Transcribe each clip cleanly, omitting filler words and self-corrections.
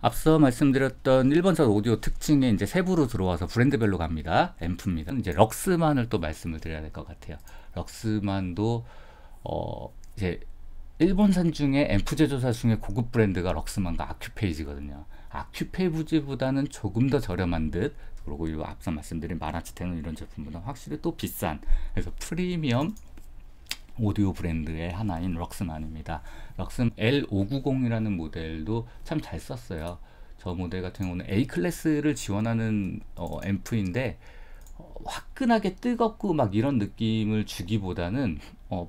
앞서 말씀드렸던 1번선 오디오 특징에 이제 세부로 들어와서 브랜드별로 갑니다. 앰프입니다. 이제 럭스만을 또 말씀을 드려야 될 것 같아요. 럭스만도 이제 일본산 중에 앰프 제조사 중에 고급 브랜드가 럭스만과 아큐페이지거든요. 아큐페이지보다는 조금 더 저렴한 듯, 그리고 이 앞서 말씀드린 마란츠 데논 이런 제품보다 확실히 또 비싼, 그래서 프리미엄 오디오 브랜드의 하나인 럭스만입니다. 럭스만 L590이라는 모델도 참 잘 썼어요. 저 모델 같은 경우는 A 클래스를 지원하는 앰프인데 화끈하게 뜨겁고 막 이런 느낌을 주기보다는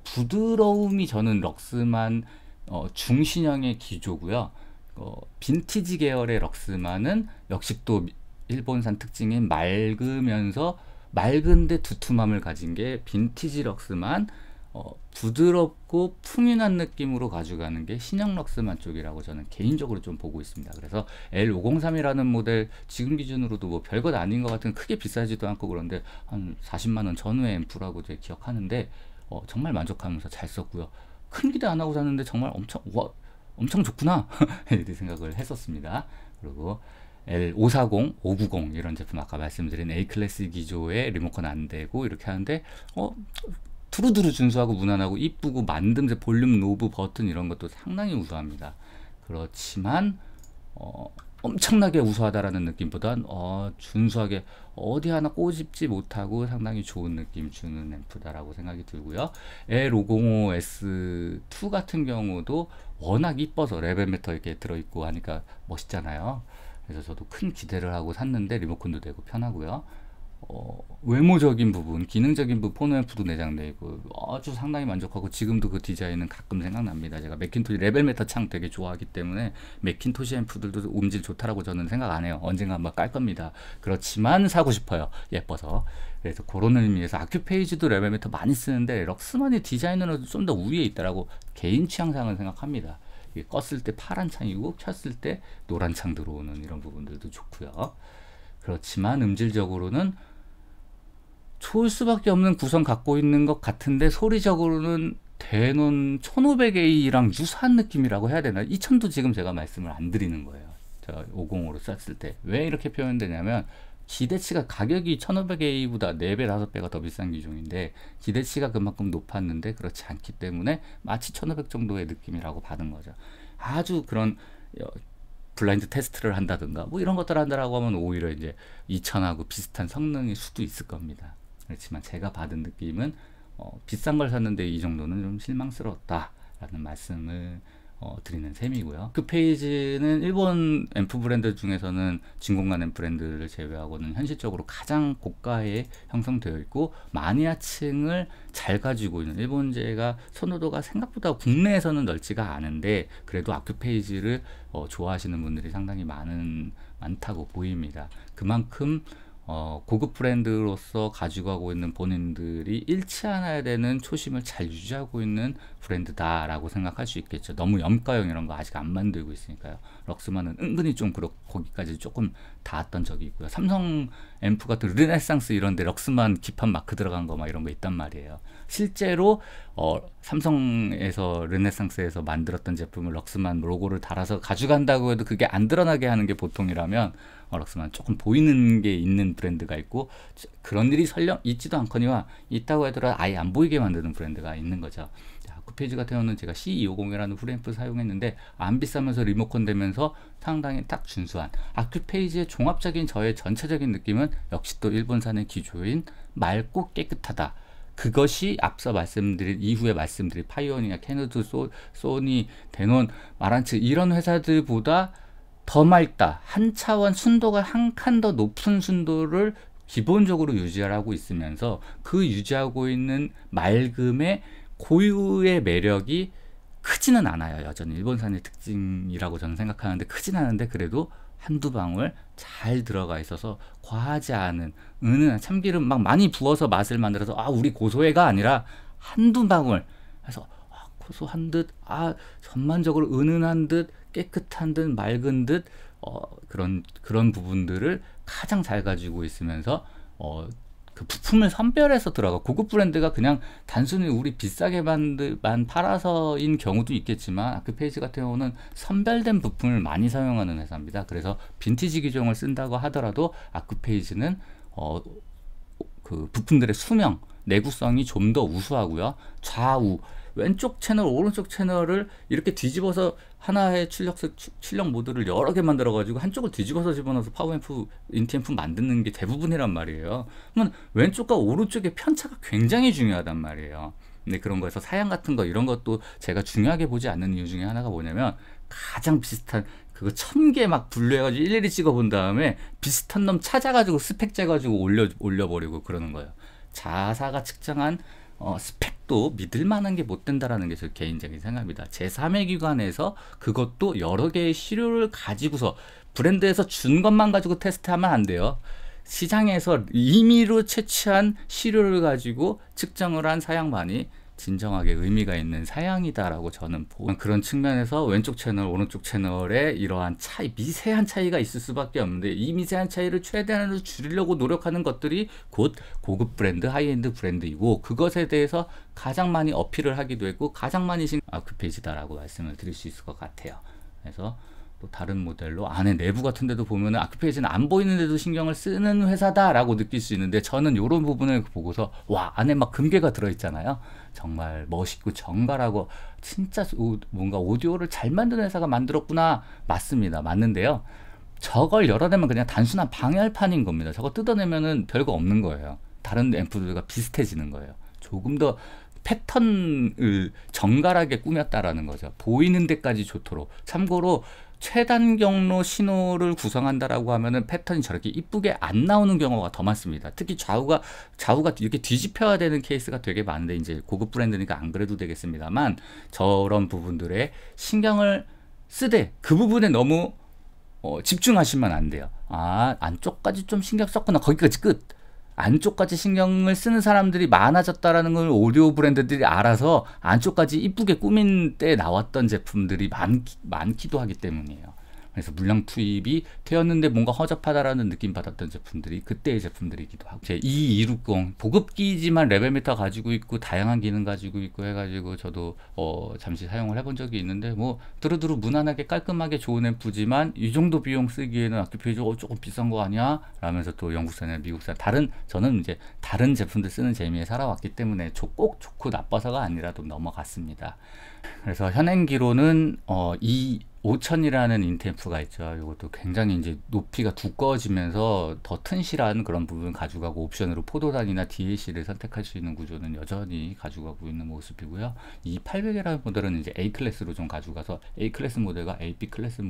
부드러움이 저는 럭스만 중신형의 기조고요. 빈티지 계열의 럭스만은 역시 또 일본산 특징인 맑은데 두툼함을 가진 게 빈티지 럭스만, 부드럽고 풍요한 느낌으로 가져가는 게 신형 럭스만 쪽이라고 저는 개인적으로 좀 보고 있습니다. 그래서 L503이라는 모델 지금 기준으로도 뭐 별것 아닌 것 같은, 크게 비싸지도 않고 그런데 한 40만원 전후의 앰프라고 제가 기억하는데 정말 만족하면서 잘 썼고요. 큰 기대 안 하고 샀는데 정말 엄청 좋구나 이렇게 생각을 했었습니다. 그리고 L540, 590 이런 제품 아까 말씀드린 A 클래스 기조에 리모컨 안 되고 이렇게 하는데 두루두루 준수하고 무난하고 이쁘고 만듦새, 볼륨 노브, 버튼 이런 것도 상당히 우수합니다. 그렇지만 엄청나게 우수하다라는 느낌보단 준수하게 어디 하나 꼬집지 못하고 상당히 좋은 느낌 주는 앰프다라고 생각이 들고요. L505S2 같은 경우도 워낙 이뻐서 레벨메터 이렇게 들어있고 하니까 멋있잖아요. 그래서 저도 큰 기대를 하고 샀는데 리모컨도 되고 편하고요. 외모적인 부분, 기능적인 부분, 포노 앰프도 내장되어 있고 아주 상당히 만족하고 지금도 그 디자인은 가끔 생각납니다. 제가 매킨토시 레벨메터 창 되게 좋아하기 때문에 매킨토시 앰프들도 음질 좋다라고 저는 생각 안 해요. 언젠가 한번 깔 겁니다. 그렇지만 사고 싶어요. 예뻐서. 그래서 그런 의미에서 아큐페이지도 레벨메터 많이 쓰는데 럭스만의 디자인으로도 좀 더 우위에 있다라고 개인 취향상은 생각합니다. 이게 껐을 때 파란 창이고 켰을 때 노란 창 들어오는 이런 부분들도 좋고요. 그렇지만 음질적으로는 좋을 수밖에 없는 구성 갖고 있는 것 같은데 소리적으로는 데논 1500A랑 유사한 느낌이라고 해야 되나? 2000도 지금 제가 말씀을 안 드리는 거예요. 제가 505로 썼을 때. 왜 이렇게 표현되냐면 기대치가, 가격이 1500A보다 4배, 5배가 더 비싼 기종인데 기대치가 그만큼 높았는데 그렇지 않기 때문에 마치 1500 정도의 느낌이라고 받은 거죠. 아주 그런 블라인드 테스트를 한다든가 뭐 이런 것들 한다라고 하면 오히려 이제 2000하고 비슷한 성능일 수도 있을 겁니다. 그렇지만 제가 받은 느낌은 비싼 걸 샀는데 이 정도는 좀 실망스러웠다라는 말씀을 드리는 셈이고요. 그 페이지는 일본 앰프 브랜드 중에서는 진공관음 브랜드를 제외하고는 현실적으로 가장 고가에 형성되어 있고 마니아층을 잘 가지고 있는, 일본제가 선호도가 생각보다 국내에서는 넓지가 않은데 그래도 아큐페이지를 좋아하시는 분들이 상당히 많다고 보입니다. 그만큼 고급 브랜드로서 가지고 가고 있는 본인들이 잃지 않아야 되는 초심을 잘 유지하고 있는 브랜드다라고 생각할 수 있겠죠. 너무 염가형 이런 거 아직 안 만들고 있으니까요. 럭스만은 은근히 좀 거기까지 조금 닿았던 적이 있고요. 삼성 앰프 같은 르네상스 이런데 럭스만 기판 마크 들어간 거 막 이런 거 있단 말이에요. 실제로 삼성에서 르네상스에서 만들었던 제품을 럭스만 로고를 달아서 가져간다고 해도 그게 안 드러나게 하는 게 보통이라면 럭스만 조금 보이는 게 있는 브랜드가 있고, 그런 일이 설령 있지도 않거니와 있다고 하더라도 아예 안 보이게 만드는 브랜드가 있는 거죠. 아쿠페이지 같은 경우는 제가 C250이라는 프리앰프 사용했는데 안 비싸면서 리모컨 되면서 상당히 딱 준수한, 아쿠페이지의 종합적인 저의 전체적인 느낌은 역시 또 일본산의 기조인 맑고 깨끗하다. 그것이 앞서 말씀드린, 이후에 말씀드린 파이오니아, 캐노드, 소니, 데논, 마란츠 이런 회사들보다 더 맑다. 한 차원 순도가 한 칸 더 높은 순도를 기본적으로 유지하고 있으면서 그 유지하고 있는 맑음의 고유의 매력이 크지는 않아요. 여전히 일본산의 특징이라고 저는 생각하는데 크진 않은데 그래도 한두 방울 잘 들어가 있어서 과하지 않은, 은은한 참기름 막 많이 부어서 맛을 만들어서 우리 고소해가 아니라 한두 방울 해서 고소한 듯, 전반적으로 은은한 듯, 깨끗한 듯, 맑은 듯, 그런 부분들을 가장 잘 가지고 있으면서 그 부품을 선별해서 들어가. 고급 브랜드가 그냥 단순히 우리 비싸게만 팔아서인 경우도 있겠지만, 아크페이지 같은 경우는 선별된 부품을 많이 사용하는 회사입니다. 그래서 빈티지 기종을 쓴다고 하더라도 아크페이지는 그 부품들의 수명, 내구성이 좀 더 우수하고요. 좌우, 왼쪽 채널, 오른쪽 채널을 이렇게 뒤집어서 하나의 출력 모드를 여러 개 만들어가지고 한쪽을 뒤집어서 집어넣어서 파워앰프, 인티앰프 만드는 게 대부분이란 말이에요. 그러면 왼쪽과 오른쪽의 편차가 굉장히 중요하단 말이에요. 근데 그런 거에서 사양 같은 거, 이런 것도 제가 중요하게 보지 않는 이유 중에 하나가 뭐냐면, 가장 비슷한 그거 1000개 막 분류해가지고 일일이 찍어본 다음에 비슷한 놈 찾아가지고 스펙 재가지고 올려버리고 그러는 거예요. 자사가 측정한 스펙도 믿을만한 게 못 된다라는 게 제 개인적인 생각입니다. 제3의 기관에서 그것도 여러 개의 시료를 가지고서 브랜드에서 준 것만 가지고 테스트하면 안 돼요. 시장에서 임의로 채취한 시료를 가지고 측정을 한 사양만이 진정하게 의미가 있는 사양이다라고 저는 보는, 그런 측면에서 왼쪽 채널, 오른쪽 채널에 이러한 차이, 미세한 차이가 있을 수밖에 없는데, 이 미세한 차이를 최대한으로 줄이려고 노력하는 것들이 곧 고급 브랜드, 하이엔드 브랜드이고, 그것에 대해서 가장 많이 어필을 하기도 했고 가장 많이 아크페이지다라고 말씀을 드릴 수 있을 것 같아요. 그래서 또 다른 모델로 안에 내부 같은 데도 보면은 아크페이지는 안 보이는 데도 신경을 쓰는 회사다 라고 느낄 수 있는데, 저는 요런 부분을 보고서 와, 안에 막 금괴가 들어있잖아요. 정말 멋있고 정갈하고 진짜 뭔가 오디오를 잘 만드는 회사가 만들었구나. 맞습니다. 맞는데요, 저걸 열어내면 그냥 단순한 방열판인 겁니다. 저거 뜯어내면은 별거 없는 거예요. 다른 앰프들과 비슷해지는 거예요. 조금 더 패턴을 정갈하게 꾸몄다라는 거죠. 보이는 데까지 좋도록. 참고로 최단 경로 신호를 구성한다라고 하면은 패턴이 저렇게 이쁘게 안 나오는 경우가 더 많습니다. 특히 좌우가 이렇게 뒤집혀야 되는 케이스가 되게 많은데, 이제 고급 브랜드니까 안 그래도 되겠습니다만, 저런 부분들에 신경을 쓰되 그 부분에 너무 집중하시면 안 돼요. 아, 안쪽까지 좀 신경 썼구나. 거기까지 끝. 안쪽까지 신경을 쓰는 사람들이 많아졌다라는 걸 오디오 브랜드들이 알아서 안쪽까지 이쁘게 꾸민 때 나왔던 제품들이 많기도 하기 때문이에요. 그래서 물량 투입이 되었는데 뭔가 허접하다라는 느낌 받았던 제품들이 그때의 제품들이기도 하고, 제 2260 보급기이지만 레벨미터 가지고 있고 다양한 기능 가지고 있고 해가지고 저도 잠시 사용을 해본 적이 있는데, 뭐 두루두루 무난하게 깔끔하게 좋은 앰프지만 이 정도 비용 쓰기에는 아크페이지 조금 비싼 거 아니야? 라면서 또 영국산이나 미국산 다른, 저는 이제 다른 제품들 쓰는 재미에 살아왔기 때문에 꼭 좋고 나빠서가 아니라 좀 넘어갔습니다. 그래서 현행기로는 이 5000이라는 인앰프가 있죠. 이것도 굉장히 이제 높이가 두꺼워지면서 더 튼실한 그런 부분 가져가고, 옵션으로 포도단이나 DAC를 선택할 수 있는 구조는 여전히 가져가고 있는 모습이고요. 이 800이라는 모델은 이제 A 클래스로 좀 가져가서 A 클래스 모델과 AB 클래스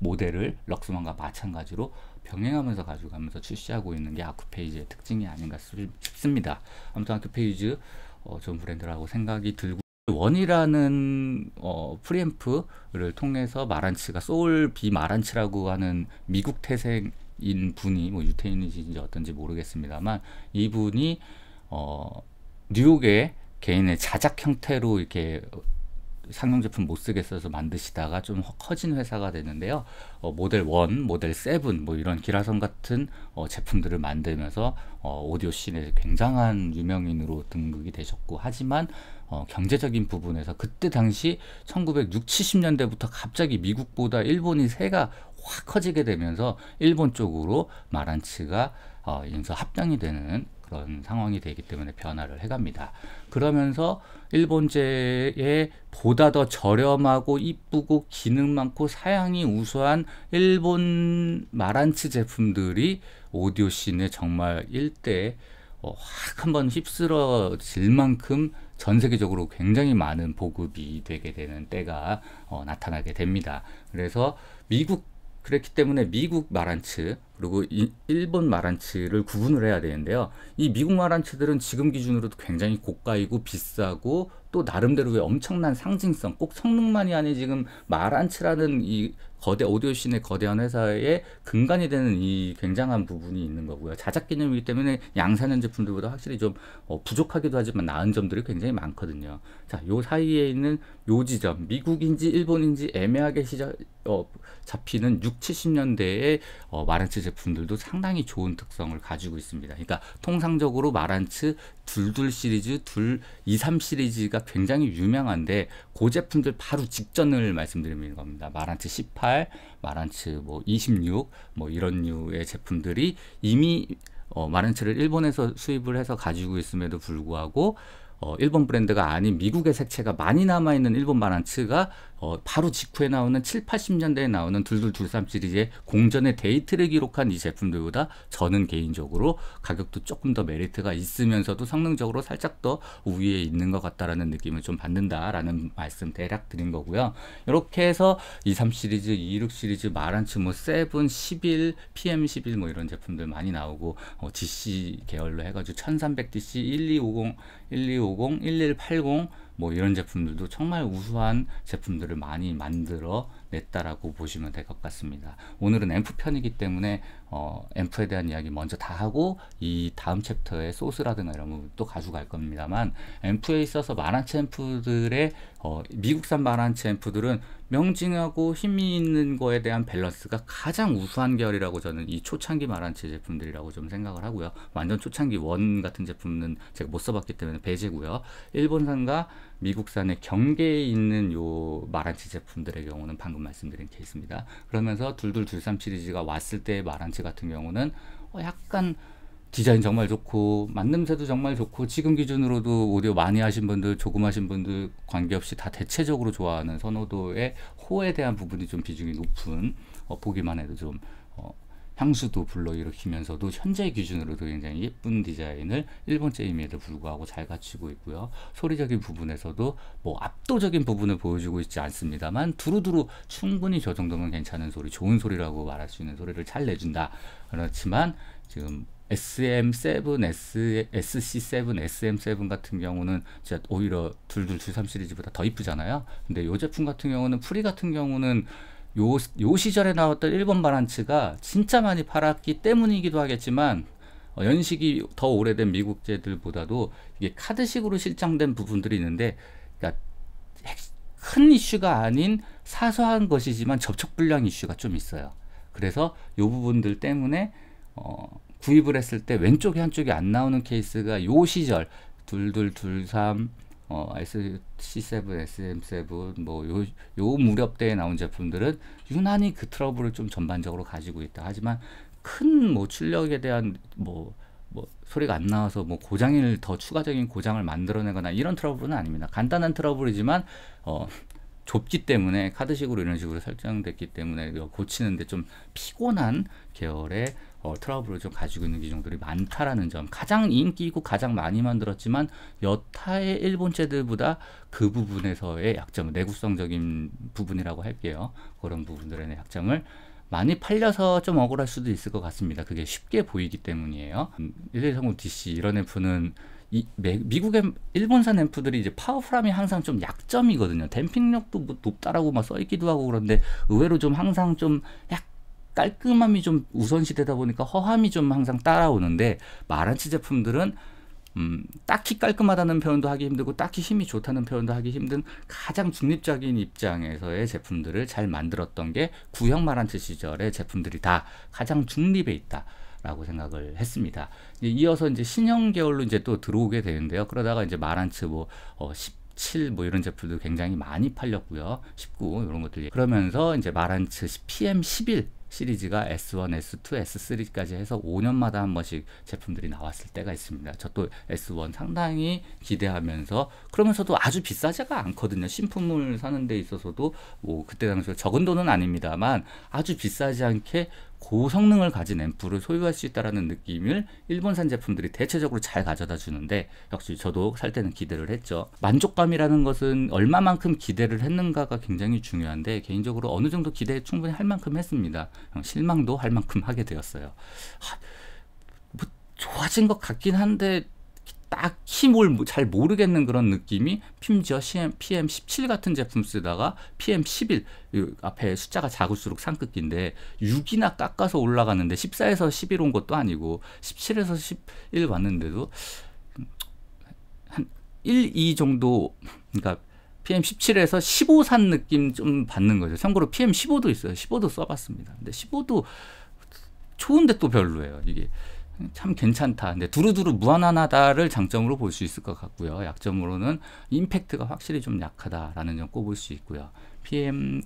모델을 럭스만과 마찬가지로 병행하면서 가져가면서 출시하고 있는 게 아크페이지의 특징이 아닌가 싶습니다. 아무튼 아크페이지 좋은 브랜드라고 생각이 들고, 원이라는 프리앰프를 통해서 마란츠가 소울 비 마란츠라고 하는 미국 태생인 분이, 뭐 유태인인지 어떤지 모르겠습니다만, 이분이 뉴욕에 개인의 자작 형태로 이렇게 상용 제품 못 쓰겠어서 만드시다가 좀 커진 회사가 되는데요. 모델 1, 모델 7, 뭐 이런 기라성 같은 제품들을 만들면서 오디오 씬에 굉장한 유명인으로 등극이 되셨고, 하지만 경제적인 부분에서 그때 당시 1960, 70년대부터 갑자기 미국보다 일본이 세가 확 커지게 되면서 일본 쪽으로 마란츠가 인서 합병이 되는 그런 상황이 되기 때문에 변화를 해갑니다. 그러면서 일본제에 보다 더 저렴하고 이쁘고 기능 많고 사양이 우수한 일본 마란츠 제품들이 오디오 씬에 정말 일대 확 한번 휩쓸어질 만큼 전 세계적으로 굉장히 많은 보급이 되게 되는 때가 나타나게 됩니다. 그래서 그렇기 때문에 미국 마란츠 그리고 일본 마란츠를 구분을 해야 되는데요. 이 미국 마란츠들은 지금 기준으로도 굉장히 고가이고 비싸고, 또 나름대로의 엄청난 상징성, 꼭 성능만이 아닌 지금 마란츠라는 이 거대 오디오씬의 거대한 회사의 근간이 되는 이 굉장한 부분이 있는 거고요. 자작 개념이기 때문에 양산현 제품들보다 확실히 좀 부족하기도 하지만 나은 점들이 굉장히 많거든요. 자, 요 사이에 있는 요 지점, 미국인지 일본인지 애매하게 잡히는 60, 70년대의 마란츠 제품들도 상당히 좋은 특성을 가지고 있습니다. 그러니까 통상적으로 마란츠 둘둘 시리즈, 2, 3 시리즈가 굉장히 유명한데 그 제품들 바로 직전을 말씀드리는 겁니다. 마란츠 18, 마란츠 뭐 26, 뭐 이런 류의 제품들이 이미 마란츠를 일본에서 수입을 해서 가지고 있음에도 불구하고 일본 브랜드가 아닌 미국의 색채가 많이 남아있는 일본 마란츠가 바로 직후에 나오는 7, 80년대에 나오는 2223 시리즈의 공전의 데이트를 기록한 이 제품들보다 저는 개인적으로 가격도 조금 더 메리트가 있으면서도 성능적으로 살짝 더 우위에 있는 것 같다라는 느낌을 좀 받는다라는 말씀 대략 드린 거고요. 이렇게 해서 23 시리즈, 26 시리즈, 마란츠 뭐 7, 11, PM11 뭐 이런 제품들 많이 나오고 DC 계열로 해가지고 1300DC, 1250, 1250, 1180 뭐 이런 제품들도 정말 우수한 제품들을 많이 만들어 냈다라고 보시면 될 것 같습니다. 오늘은 앰프 편이기 때문에 앰프에 대한 이야기 먼저 다 하고 이 다음 챕터에 소스라든가 이런 부분 또 가져갈 겁니다만, 앰프에 있어서 마란츠 앰프들의 미국산 마란츠 앰프들은 명징하고 힘이 있는 거에 대한 밸런스가 가장 우수한 계열이라고 저는 이 초창기 마란츠 제품들이라고 좀 생각을 하고요. 완전 초창기 원 같은 제품은 제가 못 써봤기 때문에 배제고요. 일본산과 미국산의 경계에 있는 요 마란츠 제품들의 경우는 방금 말씀드린 케이스입니다. 그러면서 2223 시리즈가 왔을 때의 마란츠 같은 경우는 약간 디자인 정말 좋고 만듦새도 정말 좋고 지금 기준으로도 오디오 많이 하신 분들, 조금 하신 분들 관계없이 다 대체적으로 좋아하는 선호도의 호에 대한 부분이 좀 비중이 높은, 보기만 해도 좀 향수도 불러일으키면서도 현재 기준으로도 굉장히 예쁜 디자인을 일본제임에도 불구하고 잘 갖추고 있고요. 소리적인 부분에서도 뭐 압도적인 부분을 보여주고 있지 않습니다만 두루두루 충분히 저 정도면 괜찮은 소리, 좋은 소리라고 말할 수 있는 소리를 잘 내준다. 그렇지만 지금 SM7, SC7, SM7 같은 경우는 진짜 오히려 2223 시리즈보다 더 이쁘잖아요. 근데 이 제품 같은 경우는 프리 같은 경우는 요 시절에 나왔던 일본 마란츠가 진짜 많이 팔았기 때문이기도 하겠지만 연식이 더 오래된 미국제들보다도 이게 카드식으로 실장된 부분들이 있는데, 그러니까 큰 이슈가 아닌 사소한 것이지만 접촉불량 이슈가 좀 있어요. 그래서 요 부분들 때문에 구입을 했을 때 왼쪽이 한쪽이 안 나오는 케이스가 요 시절 2223 SC7, SM7 뭐 요 무렵대에 나온 제품들은 유난히 그 트러블을 좀 전반적으로 가지고 있다. 하지만 큰 뭐 출력에 대한 뭐 소리가 안 나와서 뭐 고장을 더 추가적인 고장을 만들어내거나 이런 트러블은 아닙니다. 간단한 트러블이지만 좁기 때문에 카드식으로 이런 식으로 설정됐기 때문에 고치는데 좀 피곤한 계열의 트러블을 좀 가지고 있는 기종들이 많다라는 점, 가장 인기 있고 가장 많이 만들었지만 여타의 일본제들보다 그 부분에서의 약점, 내구성적인 부분이라고 할게요. 그런 부분들의 약점을 많이 팔려서 좀 억울할 수도 있을 것 같습니다. 그게 쉽게 보이기 때문이에요. 1130 DC 이런 앰프는 미국의 일본산 앰프들이 이제 파워풀함이 항상 좀 약점이거든요. 댐핑력도 뭐 높다라고 막 써있기도 하고, 그런데 의외로 좀 항상 좀 약간 깔끔함이 좀 우선시 되다 보니까 허함이 좀 항상 따라오는데, 마란츠 제품들은 딱히 깔끔하다는 표현도 하기 힘들고 딱히 힘이 좋다는 표현도 하기 힘든 가장 중립적인 입장에서의 제품들을 잘 만들었던 게 구형 마란츠 시절의 제품들이 다 가장 중립에 있다 라고 생각을 했습니다. 이어서 이제 신형 계열로 이제 또 들어오게 되는데요. 그러다가 이제 마란츠 뭐 17 뭐 이런 제품도 굉장히 많이 팔렸고요. 19 이런 것들. 그러면서 이제 마란츠 PM11 시리즈가 S1, S2, S3까지 해서 5년마다 한 번씩 제품들이 나왔을 때가 있습니다. 저 또 S1 상당히 기대하면서, 그러면서도 아주 비싸지가 않거든요. 신품을 사는 데 있어서도 뭐 그때 당시에 적은 돈은 아닙니다만 아주 비싸지 않게 고성능을 가진 앰프를 소유할 수 있다는 느낌을 일본산 제품들이 대체적으로 잘 가져다 주는데, 역시 저도 살 때는 기대를 했죠. 만족감이라는 것은 얼마만큼 기대를 했는가가 굉장히 중요한데 개인적으로 어느 정도 기대 충분히 할 만큼 했습니다. 실망도 할 만큼 하게 되었어요. 뭐 좋아진 것 같긴 한데 딱히 뭘 잘 모르겠는 그런 느낌이 심지어 PM17 같은 제품 쓰다가 PM11 앞에 숫자가 작을수록 상급기인데 6이나 깎아서 올라가는데 14에서 11 온 것도 아니고 17에서 11 왔는데도 한 1, 2 정도, 그러니까 PM17에서 15 산 느낌 좀 받는 거죠. 참고로 PM15도 있어요. 15도 써봤습니다. 근데 15도 좋은데 또 별로예요. 이게 참 괜찮다. 근데 두루두루 무한하다를 장점으로 볼 수 있을 것 같고요. 약점으로는 임팩트가 확실히 좀 약하다라는 점 꼽을 수 있고요. PM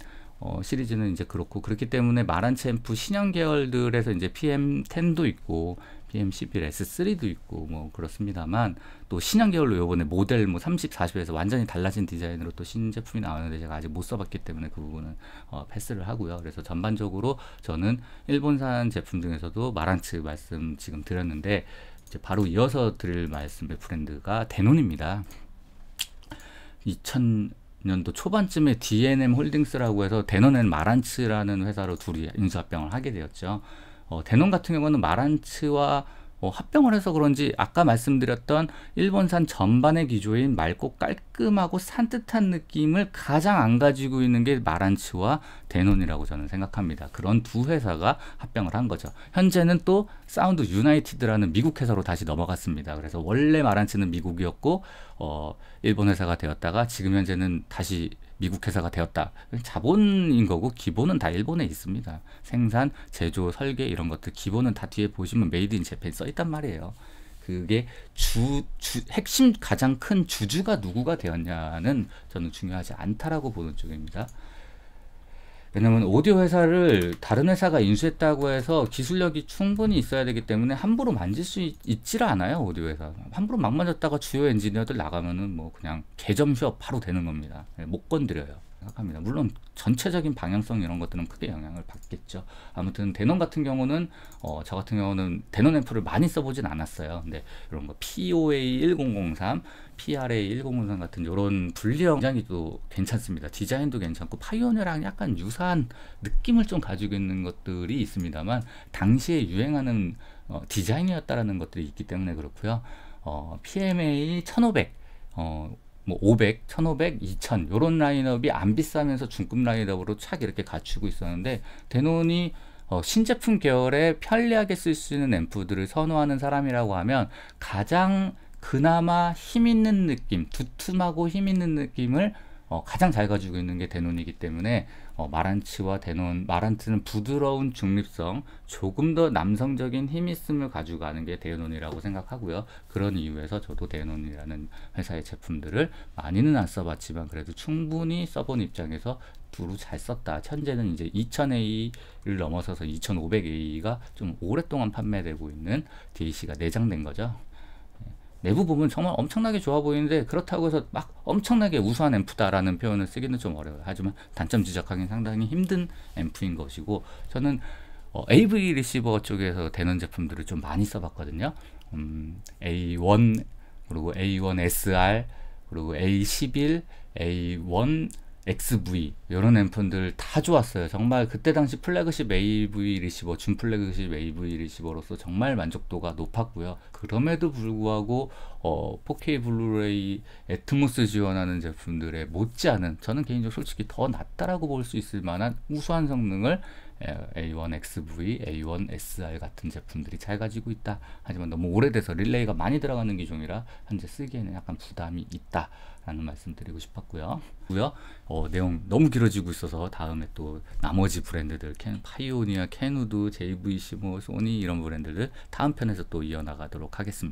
시리즈는 이제 그렇고, 그렇기 때문에 마란츠 앰프 신형 계열들에서 이제 PM10도 있고 PM11S3도 있고 뭐 그렇습니다만, 또 신형 계열로 요번에 모델 뭐 30, 40에서 완전히 달라진 디자인으로 또 신제품이 나오는데 제가 아직 못 써봤기 때문에 그 부분은 패스를 하고요. 그래서 전반적으로 저는 일본산 제품 중에서도 마란츠 말씀 지금 드렸는데, 이제 바로 이어서 드릴 말씀의 브랜드가 데논입니다. 2000년도 초반쯤에 D&M 홀딩스라고 해서 데논 앤 마란츠라는 회사로 둘이 인수합병을 하게 되었죠. 데논 같은 경우는 마란츠와 합병을 해서 그런지 아까 말씀드렸던 일본산 전반의 기조인 맑고 깔끔하고 산뜻한 느낌을 가장 안 가지고 있는 게 마란츠와 데논이라고 저는 생각합니다. 그런 두 회사가 합병을 한 거죠. 현재는 또 사운드 유나이티드라는 미국 회사로 다시 넘어갔습니다. 그래서 원래 마란츠는 미국이었고 일본 회사가 되었다가 지금 현재는 다시 미국 회사가 되었다. 자본인 거고 기본은 다 일본에 있습니다. 생산, 제조, 설계 이런 것들 기본은 다 뒤에 보시면 메이드 인 재팬 써 있단 말이에요. 그게 핵심 가장 큰 주주가 누구가 되었냐는 저는 중요하지 않다라고 보는 쪽입니다. 왜냐면 오디오 회사를 다른 회사가 인수했다고 해서 기술력이 충분히 있어야 되기 때문에 함부로 만질 수 있지를 않아요. 오디오 회사 함부로 막 만졌다가 주요 엔지니어들 나가면은 뭐 그냥 개점 휴업 바로 되는 겁니다. 못 건드려요 생각합니다. 물론 전체적인 방향성 이런 것들은 크게 영향을 받겠죠. 아무튼 데논 같은 경우는 저 같은 경우는 데논 앰프를 많이 써보진 않았어요. 근데 이런 거 POA1003, PRA1003 같은 이런 분리형 굉장히 또 괜찮습니다. 디자인도 괜찮고 파이오니어랑 약간 유사한 느낌을 좀 가지고 있는 것들이 있습니다만, 당시에 유행하는 디자인이었다라는 것들이 있기 때문에 그렇고요. PMA1500 뭐 500, 1500, 2000 요런 라인업이 안 비싸면서 중급 라인업으로 착 이렇게 갖추고 있었는데, 데논이 신제품 계열에 편리하게 쓸 수 있는 앰프들을 선호하는 사람이라고 하면 가장 그나마 힘 있는 느낌, 두툼하고 힘 있는 느낌을 가장 잘 가지고 있는 게 데논이기 때문에 마란츠와 데논, 마란츠는 부드러운 중립성, 조금 더 남성적인 힘있음을 가져가는 게 데논이라고 생각하고요. 그런 이유에서 저도 데논이라는 회사의 제품들을 많이는 안 써봤지만 그래도 충분히 써본 입장에서 두루 잘 썼다. 현재는 이제 2000A를 넘어서서 2500A가 좀 오랫동안 판매되고 있는 DAC가 내장된 거죠. 내부 보면 정말 엄청나게 좋아 보이는데, 그렇다고 해서 막 엄청나게 우수한 앰프다라는 표현을 쓰기는 좀 어려워요. 하지만 단점 지적하기는 상당히 힘든 앰프인 것이고, 저는 AV 리시버 쪽에서 되는 제품들을 좀 많이 써봤거든요. A1, 그리고 A1SR, 그리고 A11, A1XV 이런 앰프들 다 좋았어요. 정말 그때 당시 플래그십 AV 리시버, 준 플래그십 AV 리시버로서 정말 만족도가 높았고요. 그럼에도 불구하고 4K 블루레이 애트모스 지원하는 제품들에 못지않은, 저는 개인적으로 솔직히 더 낫다라고 볼 수 있을 만한 우수한 성능을 A1XV, A1SR 같은 제품들이 잘 가지고 있다. 하지만 너무 오래돼서 릴레이가 많이 들어가는 기종이라 현재 쓰기에는 약간 부담이 있다 라는 말씀 드리고 싶었고요. 내용 너무 길어지고 있어서 다음에 또 나머지 브랜드들 파이오니아, 캐노드, JVC, 뭐 소니 이런 브랜드를 다음 편에서 또 이어나가도록 하겠습니다.